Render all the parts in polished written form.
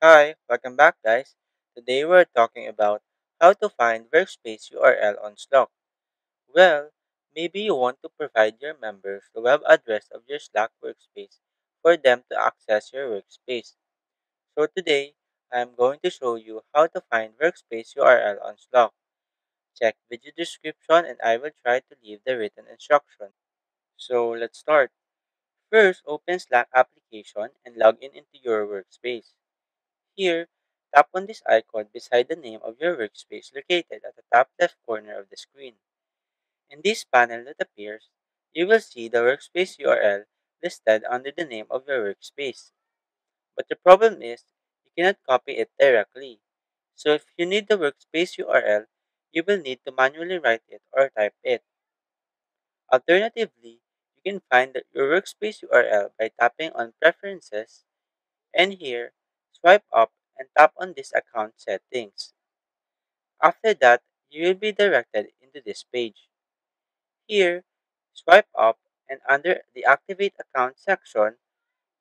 Hi, welcome back, guys. Today we're talking about how to find workspace URL on Slack. Well, maybe you want to provide your members the web address of your Slack workspace for them to access your workspace. So today, I'm going to show you how to find workspace URL on Slack. Check video description and I will try to leave the written instruction. So let's start. First, open Slack application and log in into your workspace. Here, tap on this icon beside the name of your workspace located at the top left corner of the screen. In this panel that appears, you will see the workspace URL listed under the name of your workspace. But the problem is, you cannot copy it directly. So if you need the workspace URL, you will need to manually write it or type it. Alternatively, you can find your workspace URL by tapping on Preferences, and here, swipe up and tap on this account settings. After that, you will be directed into this page. Here, swipe up and under the Activate Account section,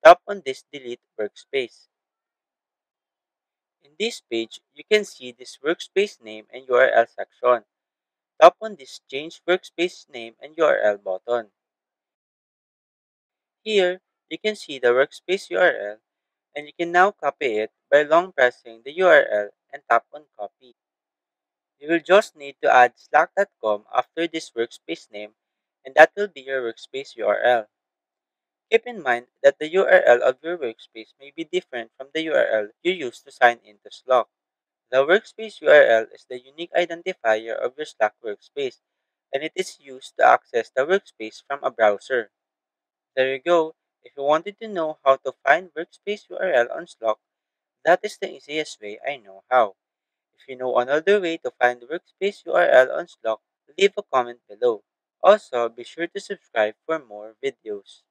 tap on this Delete Workspace. In this page, you can see this workspace name and URL section. Tap on this Change Workspace Name and URL button. Here, you can see the workspace URL and you can now copy it by long pressing the URL and tap on Copy. You will just need to add slack.com after this workspace name and that will be your workspace URL. Keep in mind that the URL of your workspace may be different from the URL you used to sign into Slack. The workspace URL is the unique identifier of your Slack workspace and it is used to access the workspace from a browser. There you go. If you wanted to know how to find workspace URL on Slack, that is the easiest way I know how. If you know another way to find workspace URL on Slack, leave a comment below. Also, be sure to subscribe for more videos.